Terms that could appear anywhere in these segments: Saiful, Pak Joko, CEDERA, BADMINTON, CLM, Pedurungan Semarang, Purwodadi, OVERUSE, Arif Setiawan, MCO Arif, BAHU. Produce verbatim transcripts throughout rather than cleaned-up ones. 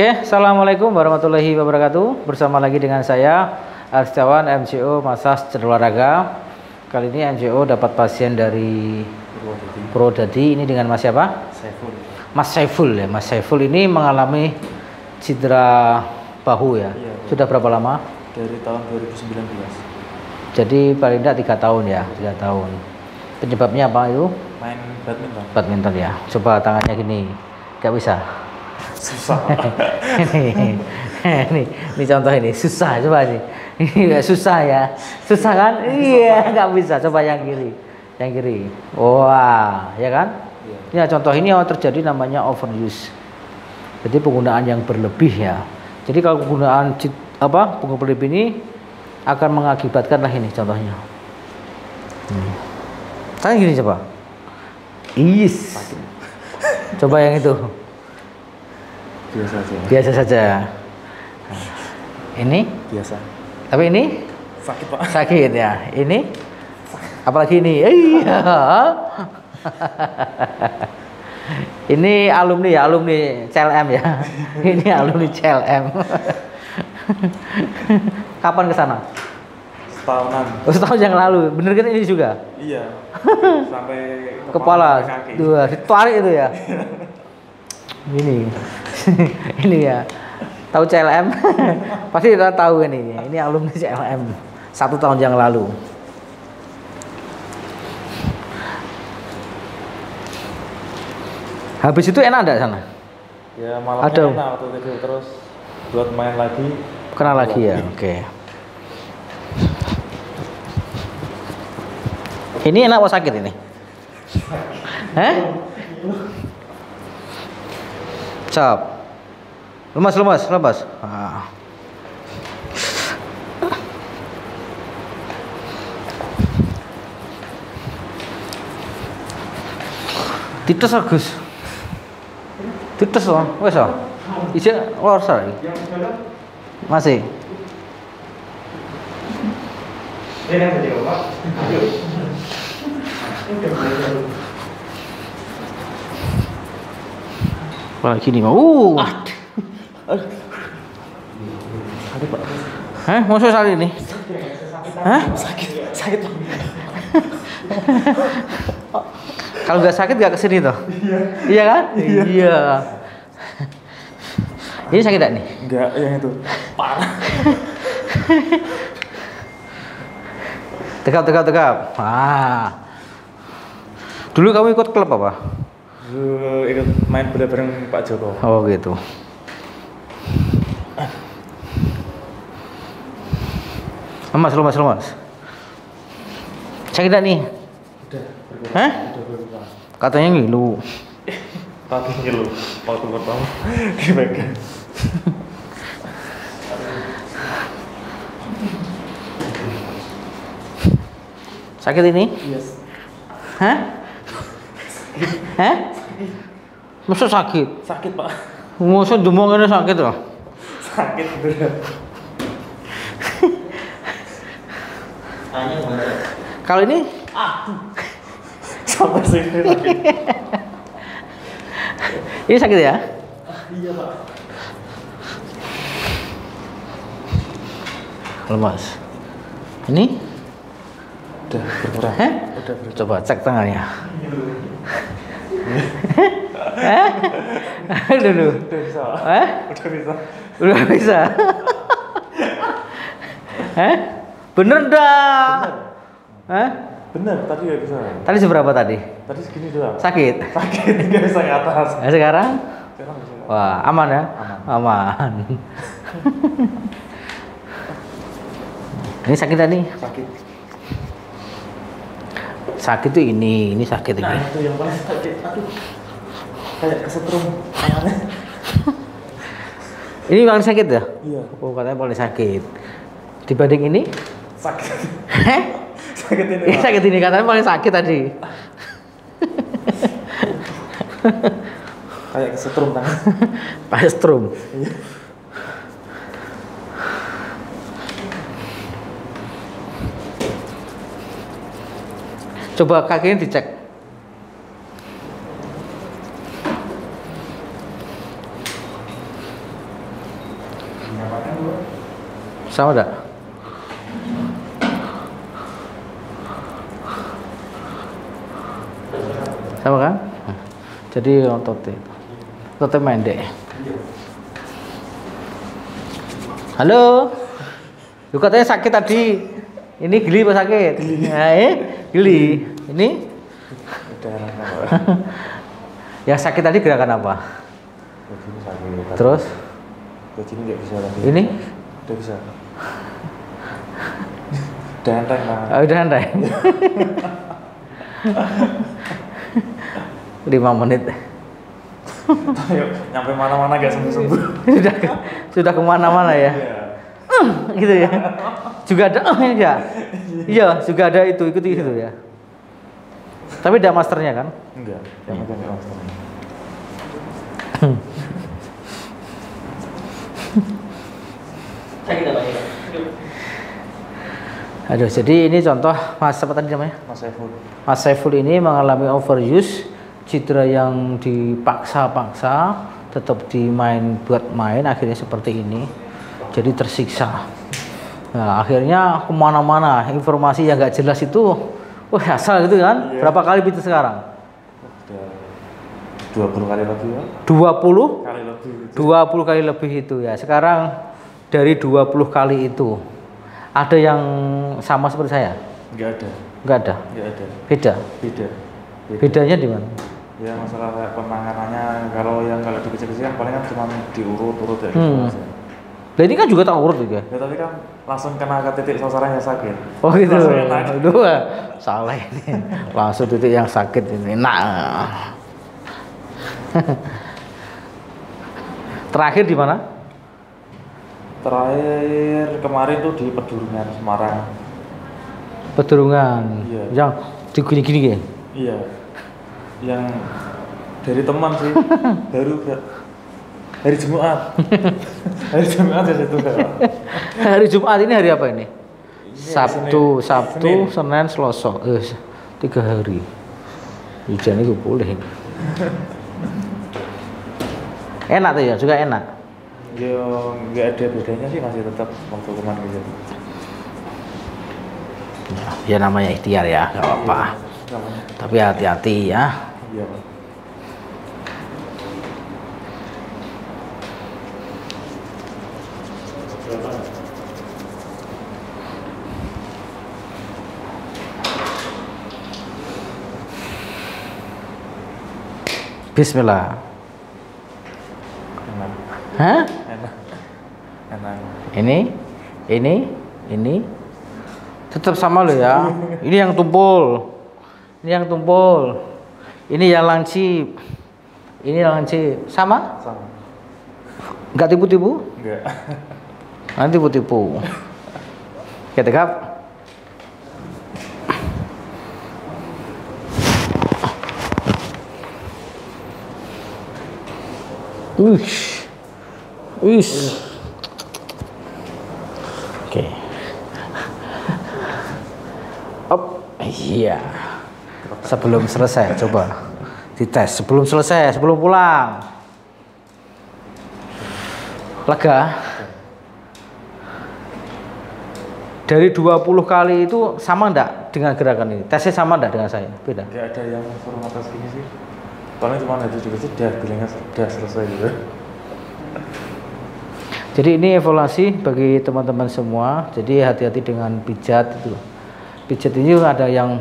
Oke, assalamualaikum warahmatullahi wabarakatuh. Bersama lagi dengan saya Arif Setiawan, M C O Masas Olahraga. Kali ini M C O dapat pasien dari Purwodadi. Ini dengan Mas siapa? Saiful. Mas Saiful ya. Mas Saiful ini mengalami cedera bahu ya. Iya, sudah berapa lama? Dari tahun dua ribu sembilan belas. Jadi paling tidak tiga tahun ya, tiga tahun. Penyebabnya apa itu? Main badminton. Badminton ya. Coba tangannya gini, nggak bisa. Susah. ini, ini, ini contoh ini susah, coba sih. Susah ya, susah kan? Iya, nggak bisa. Coba yang kiri, yang kiri. Wah, ya kan? Ya, contoh ini yang terjadi namanya overuse. Jadi penggunaan yang berlebih ya. Jadi kalau penggunaan apa penggunaan berlebih ini akan mengakibatkanlah ini contohnya. Hmm. Tangan gini coba. Is. Coba yang itu. Biasa saja. Biasa saja. Ini? Biasa. Tapi ini? Sakit Pak. Sakit ya. Ini? Apalagi ini? Iya. Ini alumni ya, alumni C L M ya. Ini alumni C L M. Kapan ke sana? Setahunan. Oh, setahun yang lalu. Bener kan ini juga? Iya. Sampai kepala, kepala dua ditarik itu ya. Ini ini ya, tahu C L M pasti udah tahu ini. Ini alumni C L M satu tahun yang lalu. Habis itu enak enggak sana? Ya malam enak waktu itu, terus buat main lagi kena lagi ya. Oke okay. Ini enak apa sakit ini? Hah? Cap, lemas, lemas, lemas. Ah. Titus Agus, titus loh, wes loh. Ijek luar sorry. Masih. Wah, gini mau. Uh. Sakit, Pak. Hah? Masuk sakit ini? Hah? Sakit. Sakit. Kalau nggak sakit nggak kesini toh? Iya. Iya kan? Iya. Iya. Ini sakit nggak nih? Nggak, yang itu. Parah. Tegap, tegap, tegap. Ah. Dulu kamu ikut klub apa? Dulu ikut main bola bareng Pak Joko. Oh gitu. Lemas, lemas, lemas. Sakit gak nih? Udah. Hah? Udah, katanya ngilu. Kaki ngilu. Waktu pertama dipegang. Sakit ini? Yes. Hah? Hah? Masa sakit? Sakit Pak. Masa demam ini sakit loh. Sakit bener. Kalau ini? Ah. Sampai sini sakit. Ini sakit ya? Ah, iya Pak. Lemas. Ini? Udah berkurang. Hah? Udah berkurang. Coba cek tangannya. Eh? Dulu. Udah bisa. Eh? Udah bisa. Udah bisa. Eh? Bener dah. Eh? Bener, tadi udah bisa. Tadi seberapa tadi? Tadi segini doang. Sakit. Sakit enggak bisa ke atas. Nah, sekarang? Sekarang bisa. Wah, aman ya? Aman. Aman. Ini sakit tadi? Sakit. Sakit tuh ini, ini sakit ini. Nah, itu yang paling sakit. Aduh. Kayak kesetrum. Ini paling sakit ya? Iya. Oh, katanya paling sakit. Dibanding ini? Sakit. Heh? Sakit ini. Ini sakit ini katanya paling sakit tadi. Kayak kesetrum tangan. Kayak kesetrum. Iya. Coba kakinya dicek. Sama enggak? Sama kan? Jadi ototnya ototnya mendek. Halo? Lu katanya sakit tadi. Ini geli apa sakit? Geli. Nah, eh? Geli. Ini? Yang sakit tadi gerakan apa? Terus? Ini bisa lagi. Ini? Udah bisa. Udah enteng lah. Oh, udah enteng. lima menit. Nyampe mana-mana gak sembuh-sembuh. Sudah ke, sudah kemana-mana ya. Uh, gitu ya. Juga ada uh, ya. Iya, juga ada itu ikuti gitu ya. Tapi ada masternya kan? Enggak, yang penting ada masternya. Aduh, jadi ini contoh Mas apa tadi namanya? Mas Saiful. Mas Saiful ini mengalami overuse, cedera yang dipaksa-paksa, tetap dimain buat main, akhirnya seperti ini. Jadi tersiksa. Nah, akhirnya kemana-mana informasi yang nggak jelas itu, wah asal gitu kan? Iya. Berapa kali pintu sekarang? dua puluh kali lebih. Ya. dua puluh kali lebih. Gitu. dua puluh kali lebih itu ya. Sekarang dari dua puluh kali itu, ada yang sama seperti saya? Enggak ada. Enggak ada. Enggak ada. Beda. Beda. Beda. Bedanya di mana? Ya masalah penanganannya. Kalau yang kalau di kecil-kecil kan paling kan cuma diurut-urut ya. Hmm. Nah, ini kan juga tak urut juga. Ya, tapi kan langsung kena ke titik sasaran yang sakit. Oh gitu. Aduh, salah ini. Langsung titik yang sakit ini. Nah. Terakhir di mana? Terakhir kemarin tuh di Pedurungan Semarang. Pedurungan. Iya. Yang digini-gini kayak. Iya. Yang dari teman sih. Baru hari Jumat. Hari Jumat ya itu. Hari Jumat ini hari apa ini? Ini Sabtu, Senin. Sabtu, Senin, Senin Selasa. Eh, tiga hari. Hujan itu boleh. Enak tuh ya, juga enak. Ya nggak ada bedanya sih, masih tetap waktu kemarin gitu. Ya namanya ikhtiar ya, nggak apa-apa. Ya, tapi hati-hati ya. Ya. Bismillah. Enak. Hah? Enak. Enak. Ini, ini, ini, tetap sama lo ya. Ini yang tumpul, ini yang tumpul, ini yang lancip, ini yang lancip, sama? Sama. Enggak tipu-tipu? Enggak. Nanti tipu-tipu. Kita tegap. Uish, uish. Oke. Okay. Up, iya. Yeah. Sebelum selesai, coba dites. Sebelum selesai, sebelum pulang. Lega. Dari dua puluh kali itu sama enggak dengan gerakan ini? Tesnya sama enggak dengan saya? Beda. Enggak ada yang format atas gini sih. Paling cuma ada juga sih, udah bilangnya sudah selesai juga. Jadi ini evaluasi bagi teman-teman semua. Jadi hati-hati dengan pijat itu. Pijat ini ada yang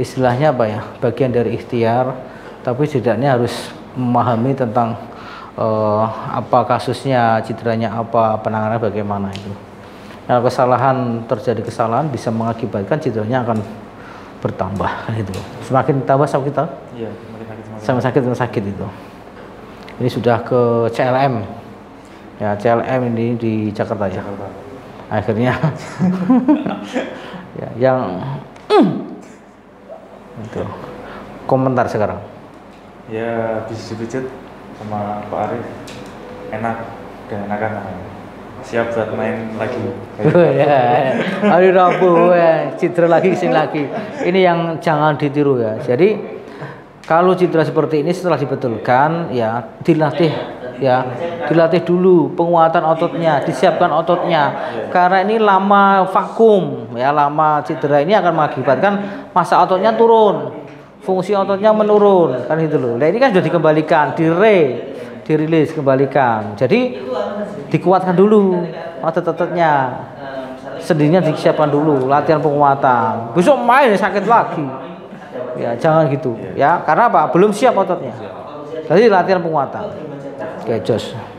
istilahnya apa ya? Bagian dari ikhtiar, tapi setidaknya harus memahami tentang uh, apa kasusnya, cederanya apa, penanganannya bagaimana itu. Nah, kesalahan terjadi kesalahan bisa mengakibatkan cederanya akan bertambah kan itu. Semakin tambah sama kita. Iya, semakin sakit semakin. Sama sakit sama sakit itu. Ini sudah ke C L M. Ya, C L M ini di Jakarta ya. Jakarta. Akhirnya ya, yang itu. Komentar sekarang. Ya, bisa dipijit sama Pak Arif. Enak dan enakan namanya. Siap buat main lagi. Aduh Rabu, cedera lagi kesini lagi. Ini yang jangan ditiru ya. Jadi kalau cedera seperti ini setelah dibetulkan ya dilatih ya, dilatih dulu penguatan ototnya, disiapkan ototnya, karena ini lama vakum ya, lama cedera ini akan mengakibatkan massa ototnya turun, fungsi ototnya menurun kan gitu loh. Nah ini kan sudah dikembalikan, dire dirilis kembalikan, jadi dikuatkan dulu otot-ototnya, sendinya disiapkan dulu, latihan penguatan, besok main sakit lagi ya, jangan gitu ya, karena apa, belum siap ototnya. Jadi latihan penguatan. Oke, jos.